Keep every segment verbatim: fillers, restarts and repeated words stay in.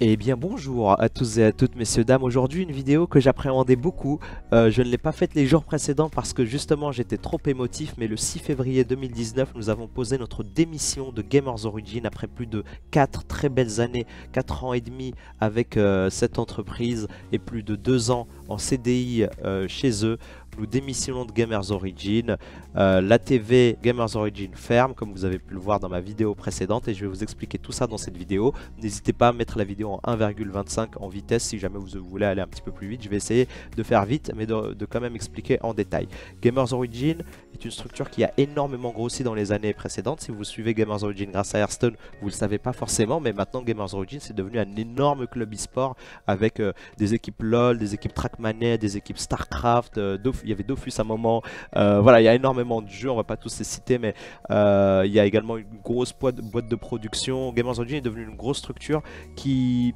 Eh bien bonjour à tous et à toutes, messieurs, dames. Aujourd'hui une vidéo que j'appréhendais beaucoup, euh, je ne l'ai pas faite les jours précédents parce que justement j'étais trop émotif, mais le six février deux mille dix-neuf nous avons posé notre démission de Gamers Origin après plus de quatre très belles années, quatre ans et demi avec euh, cette entreprise et plus de deux ans en C D I euh, chez eux. Nous démissionnons de Gamers Origin, euh, la T V Gamers Origin ferme comme vous avez pu le voir dans ma vidéo précédente et je vais vous expliquer tout ça dans cette vidéo. N'hésitez pas à mettre la vidéo en un virgule vingt-cinq en vitesse si jamais vous voulez aller un petit peu plus vite. Je vais essayer de faire vite mais de, de quand même expliquer en détail. Gamers Origin est une structure qui a énormément grossi dans les années précédentes. Si vous suivez Gamers Origin grâce à Hearthstone, vous ne le savez pas forcément, mais maintenant Gamers Origin c'est devenu un énorme club e-sport avec euh, des équipes LoL, des équipes Trackmanet, des équipes StarCraft, euh, Dofus. Il y avait Dofus à un moment, euh, voilà, il y a énormément de jeux, on va pas tous les citer, mais euh, il y a également une grosse boîte de production. Gamers Origin est devenue une grosse structure qui,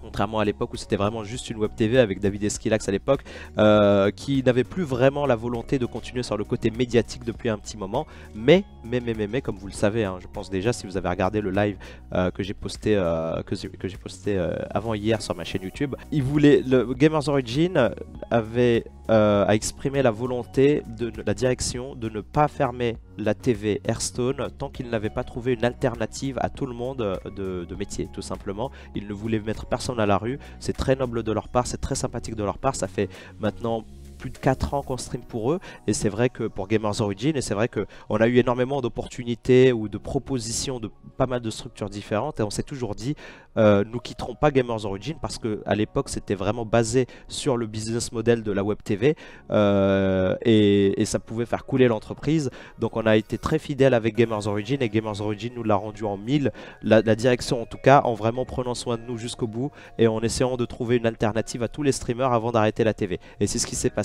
contrairement à l'époque où c'était vraiment juste une web T V avec David et Esquilax à l'époque, euh, qui n'avait plus vraiment la volonté de continuer sur le côté médiatique depuis un petit moment, mais, mais, mais, mais, mais comme vous le savez, hein, je pense déjà si vous avez regardé le live euh, que j'ai posté, euh, que, que j'ai posté euh, avant hier sur ma chaîne YouTube, il voulait, le Gamers Origin avait... Euh, a exprimé la volonté de la direction de ne pas fermer la T V Hearthstone tant qu'il n'avait pas trouvé une alternative à tout le monde de, de métier, tout simplement. Ils ne voulaient mettre personne à la rue, c'est très noble de leur part, c'est très sympathique de leur part, ça fait maintenant plus de quatre ans qu'on stream pour eux et c'est vrai que pour Gamers Origin, et c'est vrai qu'on a eu énormément d'opportunités ou de propositions de pas mal de structures différentes et on s'est toujours dit euh, nous quitterons pas Gamers Origin parce que à l'époque c'était vraiment basé sur le business model de la web T V euh, et, et ça pouvait faire couler l'entreprise, donc on a été très fidèle avec Gamers Origin et Gamers Origin nous l'a rendu en mille, la, la direction en tout cas, en vraiment prenant soin de nous jusqu'au bout et en essayant de trouver une alternative à tous les streamers avant d'arrêter la T V et c'est ce qui s'est passé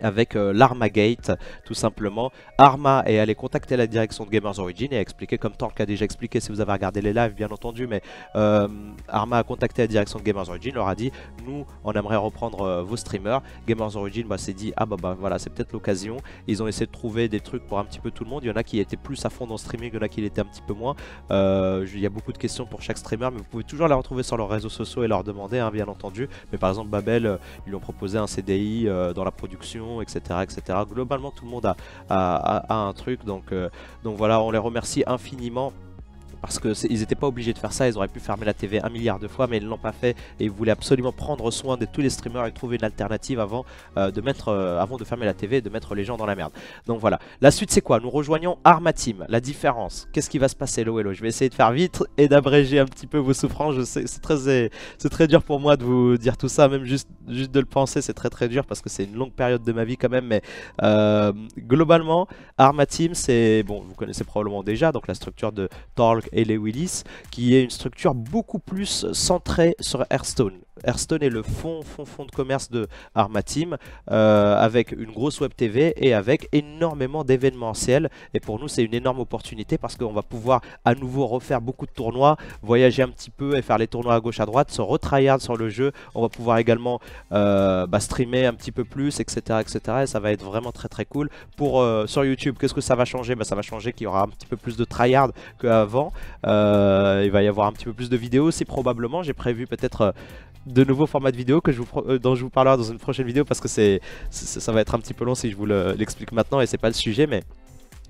avec euh, l'Armagate, tout simplement. Arma est allé contacter la direction de Gamers Origin et a expliqué, comme Tork a déjà expliqué si vous avez regardé les lives bien entendu, mais euh, Arma a contacté la direction de Gamers Origin, leur a dit nous on aimerait reprendre euh, vos streamers. Gamers Origin bah, s'est dit ah bah, bah voilà c'est peut-être l'occasion, ils ont essayé de trouver des trucs pour un petit peu tout le monde, il y en a qui étaient plus à fond dans le streaming, il y en a qui l'étaient un petit peu moins, euh, il y a beaucoup de questions pour chaque streamer mais vous pouvez toujours les retrouver sur leurs réseaux sociaux et leur demander hein, bien entendu, mais par exemple Babel euh, ils lui ont proposé un C D I euh, dans la production, etc, et cetera. Globalement tout le monde a, a, a, a un truc, donc, euh, donc voilà, on les remercie infiniment parce qu'ils n'étaient pas obligés de faire ça, ils auraient pu fermer la T V un milliard de fois mais ils ne l'ont pas fait et ils voulaient absolument prendre soin de tous les streamers et trouver une alternative avant, euh, de, mettre, euh, avant de fermer la T V et de mettre les gens dans la merde. Donc voilà, la suite c'est quoi? Nous rejoignons Arma Team, la différence, qu'est-ce qui va se passer? Lowelo, je vais essayer de faire vite et d'abréger un petit peu vos souffrances, je sais, c'est très, c'est très dur pour moi de vous dire tout ça, même juste Juste de le penser c'est très très dur parce que c'est une longue période de ma vie quand même, mais euh, globalement Arma Team c'est, bon vous connaissez probablement déjà, donc la structure de Tork et les Willis qui est une structure beaucoup plus centrée sur Hearthstone. Hearthstone est le fond, fond, fond de commerce de Arma Team euh, avec une grosse web T V et avec énormément d'événementiels et pour nous c'est une énorme opportunité parce qu'on va pouvoir à nouveau refaire beaucoup de tournois, voyager un petit peu et faire les tournois à gauche à droite, se retryhard sur le jeu, on va pouvoir également euh, bah, streamer un petit peu plus, etc, etc, et ça va être vraiment très très cool. Pour euh, sur YouTube, qu'est-ce que ça va changer? Bah, ça va changer qu'il y aura un petit peu plus de tryhard qu'avant, euh, il va y avoir un petit peu plus de vidéos aussi probablement, j'ai prévu peut-être euh, de nouveaux formats de vidéos que je vous, euh, dont je vous parlerai dans une prochaine vidéo parce que c'est, c'est, ça va être un petit peu long si je vous l'explique le, maintenant et c'est pas le sujet, mais...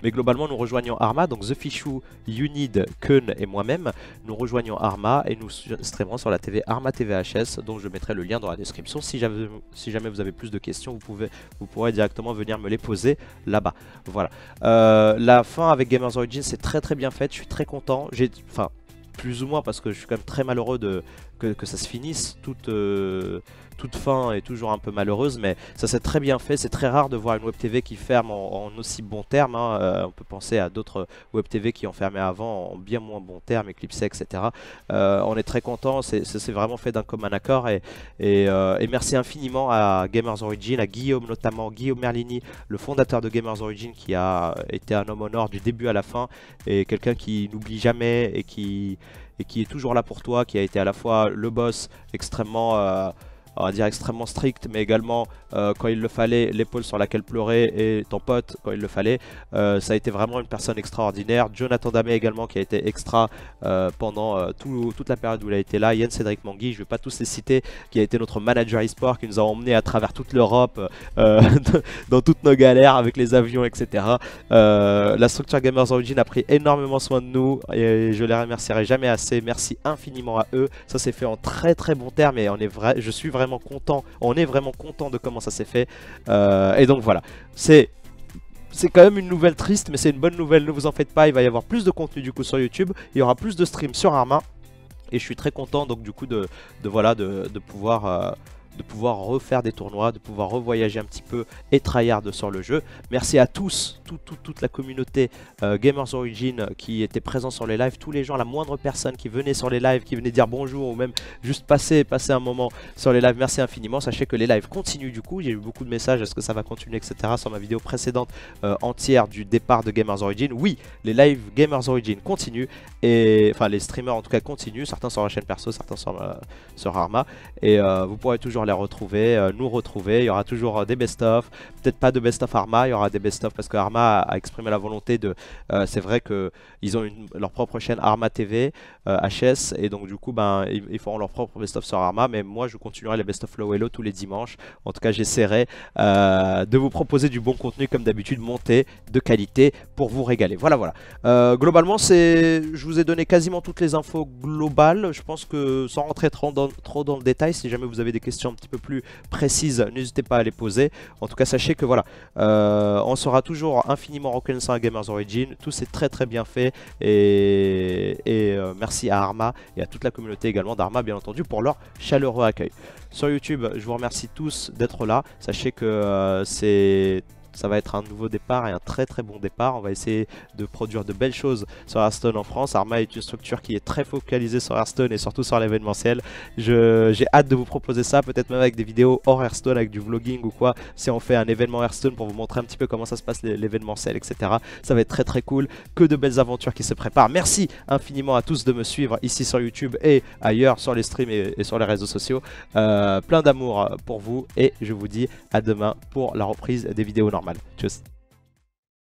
Mais globalement nous rejoignons Arma, donc The Fishou, Unid Kun et moi-même, nous rejoignons Arma et nous streamerons sur la T V Arma T V H S, dont je mettrai le lien dans la description. Si jamais, si jamais vous avez plus de questions, vous, pouvez, vous pourrez directement venir me les poser là-bas. Voilà. Euh, la fin avec Gamers Origin c'est très très bien faite, je suis très content, j'ai... Enfin, plus ou moins parce que je suis quand même très malheureux de, que, que ça se finisse, toute, euh, toute fin est toujours un peu malheureuse mais ça s'est très bien fait, c'est très rare de voir une web T V qui ferme en, en aussi bon terme, hein. Euh, on peut penser à d'autres web T V qui ont fermé avant en bien moins bon terme, Eclipse etc, euh, on est très content, c'est vraiment fait d'un commun accord et, et, euh, et merci infiniment à Gamers Origin, à Guillaume notamment, Guillaume Merlini, le fondateur de Gamers Origin qui a été un homme au nord du début à la fin et quelqu'un qui n'oublie jamais et qui... et qui est toujours là pour toi, qui a été à la fois le boss extrêmement... Euh on va dire extrêmement strict, mais également euh, quand il le fallait, l'épaule sur laquelle pleurer et ton pote quand il le fallait. Euh, ça a été vraiment une personne extraordinaire. Jonathan Damé également qui a été extra euh, pendant euh, tout, toute la période où il a été là. Yann Cédric Mangui, je ne vais pas tous les citer, qui a été notre manager e-sport, qui nous a emmenés à travers toute l'Europe, euh, dans toutes nos galères avec les avions, et cetera. Euh, la structure Gamers Origin a pris énormément soin de nous et je les remercierai jamais assez. Merci infiniment à eux. Ça s'est fait en très très bon terme et on est vrai, je suis vraiment content. On est vraiment content de comment ça s'est fait. Euh, et donc voilà, c'est c'est quand même une nouvelle triste, mais c'est une bonne nouvelle. Ne vous en faites pas, il va y avoir plus de contenu du coup sur YouTube. Il y aura plus de streams sur Arma et je suis très content donc du coup de, de voilà de, de pouvoir. Euh, de pouvoir refaire des tournois, de pouvoir revoyager un petit peu et tryhard sur le jeu. Merci à tous, tout, tout, toute la communauté euh, Gamers Origin qui était présent sur les lives, tous les gens, la moindre personne qui venait sur les lives, qui venait dire bonjour ou même juste passer, passer un moment sur les lives. Merci infiniment, sachez que les lives continuent du coup, j'ai eu beaucoup de messages, est-ce que ça va continuer, et cetera sur ma vidéo précédente euh, entière du départ de Gamers Origin. Oui, les lives Gamers Origin continuent, et enfin les streamers en tout cas continuent, certains sur la chaîne perso, certains sur, euh, sur Arma, et euh, vous pourrez toujours les retrouver, euh, nous retrouver, il y aura toujours euh, des best-of, peut-être pas de best-of Arma, il y aura des best-of parce que Arma a, a exprimé la volonté de, euh, c'est vrai que ils ont une, leur propre chaîne Arma T V euh, H S et donc du coup ben ils, ils feront leur propre best-of sur Arma, mais moi je continuerai les best-of Lowelo tous les dimanches, en tout cas j'essaierai euh, de vous proposer du bon contenu comme d'habitude, monté de qualité pour vous régaler, voilà voilà. Euh, globalement c'est, je vous ai donné quasiment toutes les infos globales, je pense que sans rentrer trop dans, trop dans le détail, si jamais vous avez des questions un petit peu plus précises, n'hésitez pas à les poser. En tout cas, sachez que voilà, euh, on sera toujours infiniment reconnaissant à Gamers Origin. Tout s'est très très bien fait et, et euh, merci à Arma et à toute la communauté également d'Arma, bien entendu, pour leur chaleureux accueil. Sur YouTube, je vous remercie tous d'être là. Sachez que euh, c'est... ça va être un nouveau départ et un très très bon départ. On va essayer de produire de belles choses sur Hearthstone en France. Arma est une structure qui est très focalisée sur Hearthstone et surtout sur l'événementiel. J'ai hâte de vous proposer ça, peut-être même avec des vidéos hors Hearthstone, avec du vlogging ou quoi. Si on fait un événement Hearthstone pour vous montrer un petit peu comment ça se passe l'événementiel, et cetera. Ça va être très très cool. Que de belles aventures qui se préparent. Merci infiniment à tous de me suivre ici sur YouTube et ailleurs sur les streams et, et sur les réseaux sociaux. Euh, plein d'amour pour vous et je vous dis à demain pour la reprise des vidéos normales. Tschüss.